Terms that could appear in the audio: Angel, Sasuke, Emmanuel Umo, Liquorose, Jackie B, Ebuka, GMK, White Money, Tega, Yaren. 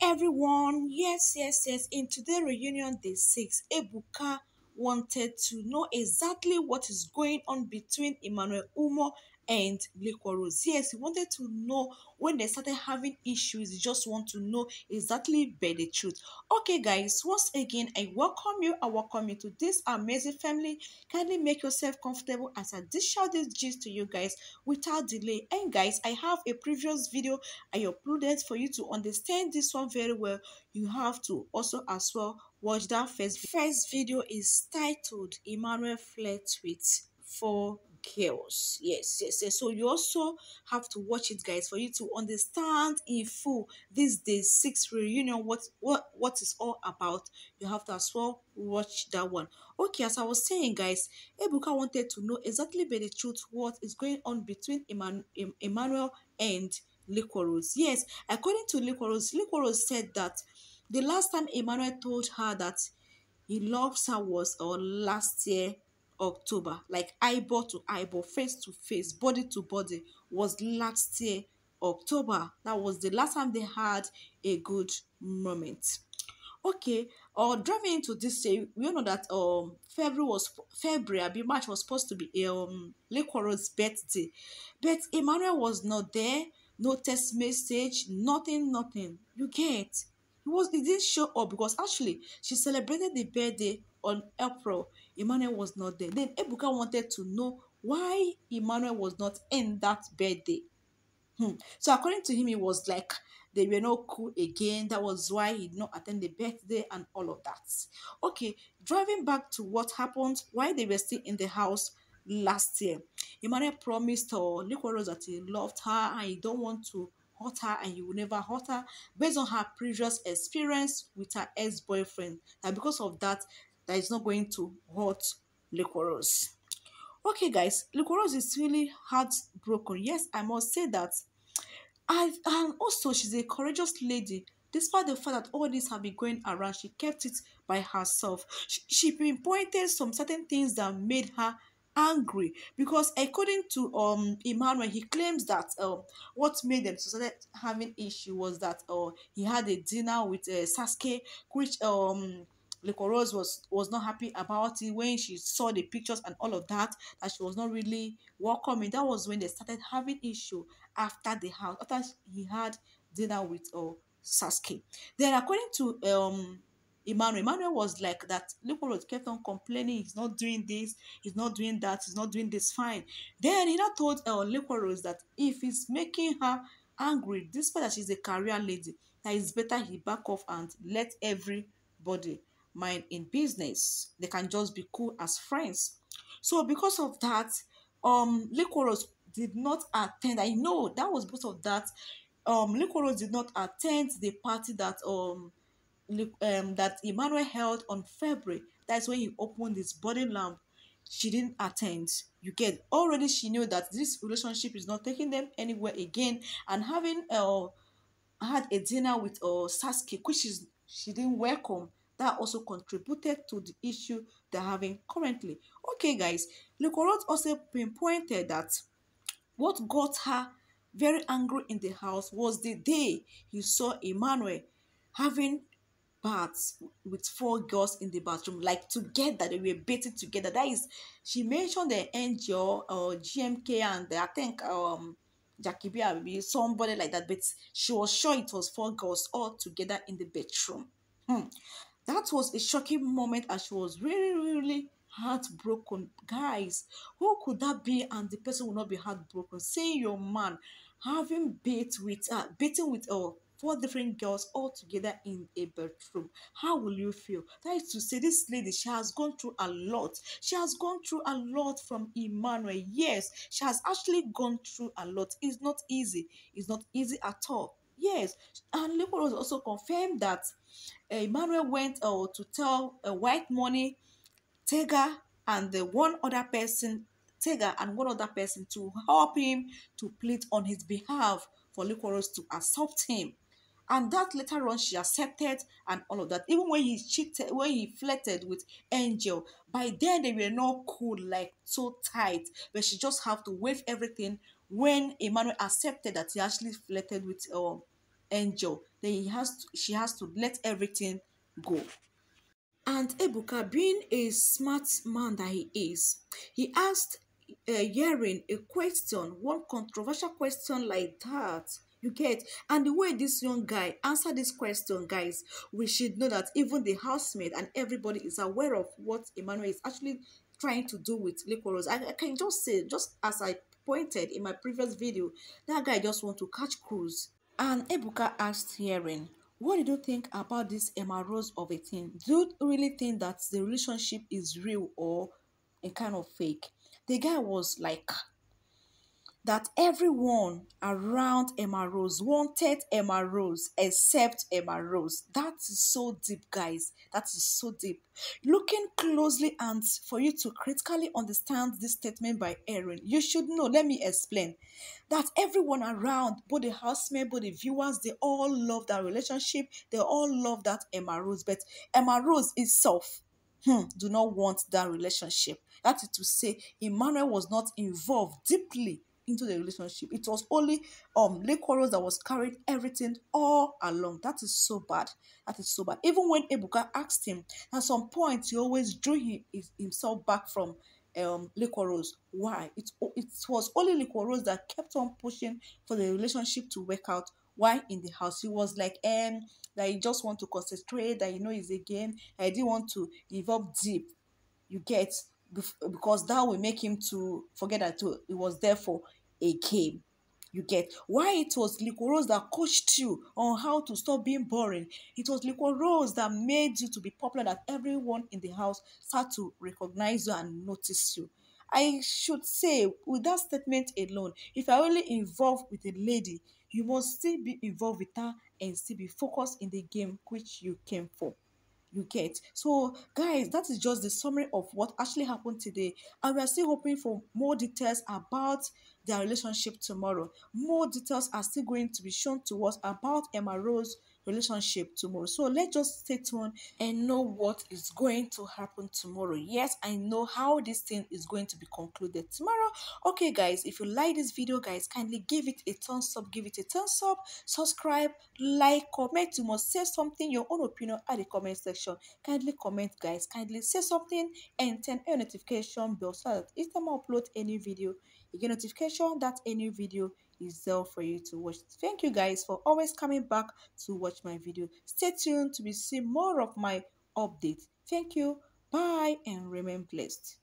everyone. Yes. In today's reunion day 6, Ebuka wanted to know exactly what is going on between Emmanuel Umo and Liquorose. Yes, he wanted to know when they started having issues. He just want to know exactly by the truth. Okay, guys, once again, I welcome you to this amazing family. Kindly make yourself comfortable as I dish out this gist to you guys without delay. And guys, I have a previous video I uploaded for you to understand this one very well. You have to also as well watch that first video. Is titled Emmanuel Flirts with 4 Girls. Yes. So you also have to watch it, guys, for you to understand in full this day 6 reunion, what it's all about. You have to as well watch that one. Okay, as I was saying, guys, Ebuka wanted to know exactly by the truth what is going on between Emmanuel and Liquorose. Yes, according to Liquorose, Liquorose said that the last time Emmanuel told her that he loves her was last year October, like eyeball to eyeball, face to face, body to body, was last year October. That was the last time they had a good moment. Okay, or driving into this day, we know that March was supposed to be Liquorose's birthday, but Emmanuel was not there. No text message, nothing. You get he didn't show up because actually she celebrated the birthday on April. Emmanuel was not there. Then Ebuka wanted to know why Emmanuel was not in that birthday. So according to him, it was like they were not cool again. That was why he did not attend the birthday and all of that. Okay, driving back to what happened, why they were still in the house last year. Emmanuel promised Liquorose that he loved her and he don't want to hurt her and he will never hurt her based on her previous experience with her ex-boyfriend. And because of that, that is not going to hurt Liquorose. Okay, guys, Liquorose is really heartbroken. Yes, I must say that. And also, she's a courageous lady. Despite the fact that all this have been going around, she kept it by herself. She pinpointed some certain things that made her angry because according to Emmanuel, he claims that what made them to start having issue was that he had a dinner with Sasuke, which Liquorose was not happy about it when she saw the pictures and all of that, that she was not really welcoming. That was when they started having issue after he had dinner with Sasuke. Then according to Emmanuel was like that Liquorose kept on complaining, he's not doing this, he's not doing that, he's not doing this fine. Then he now told Liquorose that if he's making her angry, despite that she's a career lady, that it's better he back off and let everybody mind in business. They can just be cool as friends. So because of that, Liquorose did not attend. I know that was because of that. Liquorose did not attend the party that that Emmanuel held on February. That's when he opened his body lamp. She didn't attend. You get already. She knew that this relationship is not taking them anywhere again. And having had a dinner with Sasuke, which she didn't welcome. That also contributed to the issue they're having currently. Okay, guys, Liquorose also pinpointed that what got her very angry in the house was the day he saw Emmanuel having baths with 4 girls in the bathroom, like together, they were bathing together. That is, she mentioned the Angel, GMK, and I think Jackie B, maybe somebody like that, but she was sure it was 4 girls all together in the bedroom. That was a shocking moment and she was really heartbroken. Guys, who could that be? And the person will not be heartbroken. Seeing your man having beating with 4 different girls all together in a bedroom. How will you feel? That is to say, this lady, she has gone through a lot. She has gone through a lot from Emmanuel. Yes, she has actually gone through a lot. It's not easy. It's not easy at all. Yes, and Liquorose also confirmed that Emmanuel went to tell White Money, Tega, and one other person to help him to plead on his behalf for Liquorose to accept him. And that later on she accepted and all of that. Even when he cheated, when he flirted with Angel, by then they were not cool, like so tight. But she just have to wave everything when Emmanuel accepted that he actually flirted with Angel. then she has to let everything go. And Ebuka, being a smart man that he is, he asked Yaren a question, one controversial question like that. You get? And the way this young guy answered this question, guys, we should know that even the housemaid and everybody is aware of what Emmanuel is actually trying to do with Liquorose. I can just say, just as I pointed in my previous video, that guy just want to catch cruise. And Ebuka asked Yaren, what did you think about this Liquorose of a thing? Do you really think that the relationship is real or a kind of fake? The guy was like that everyone around Liquorose wanted Liquorose except Liquorose. That is so deep, guys. That is so deep. Looking closely and for you to critically understand this statement by Yaren, you should know, let me explain, that everyone around, both the housemaid, both the viewers, they all love that relationship. They all love that Liquorose. But Liquorose itself do not want that relationship. That is to say, Emmanuel was not involved deeply into the relationship. It was only Liquorose that was carrying everything all along. That is so bad. That is so bad. Even when Ebuka asked him, at some point he always drew himself back from Liquorose. Why? It was only Liquorose that kept on pushing for the relationship to work out. Why? In the house he was like, that he just want to concentrate, that, you know, is a game. I didn't want to give up deep. You get? Because that will make him to forget that it was there for a game. You get? Why it was Liquorose that coached you on how to stop being boring. It was Liquorose that made you to be popular, that everyone in the house started to recognize you and notice you. I should say, with that statement alone, if you're only involved with a lady, you must still be involved with her and still be focused in the game which you came for. You get? So, guys, that is just the summary of what actually happened today. And we are still hoping for more details about their relationship tomorrow. More details are still going to be shown to us about Liquorose relationship tomorrow. So let's just stay tuned and know what is going to happen tomorrow. Yes, I know how this thing is going to be concluded tomorrow. Okay, guys, if you like this video, guys, kindly give it a thumbs up, subscribe, like, comment. You must say something, your own opinion, at the comment section. Kindly comment, guys, kindly say something, and turn a notification bell so that each time I upload any video, you get notification that a new video is there for you to watch. Thank you, guys, for always coming back to watch my video. Stay tuned to see more of my updates. Thank you. Bye, and remain blessed.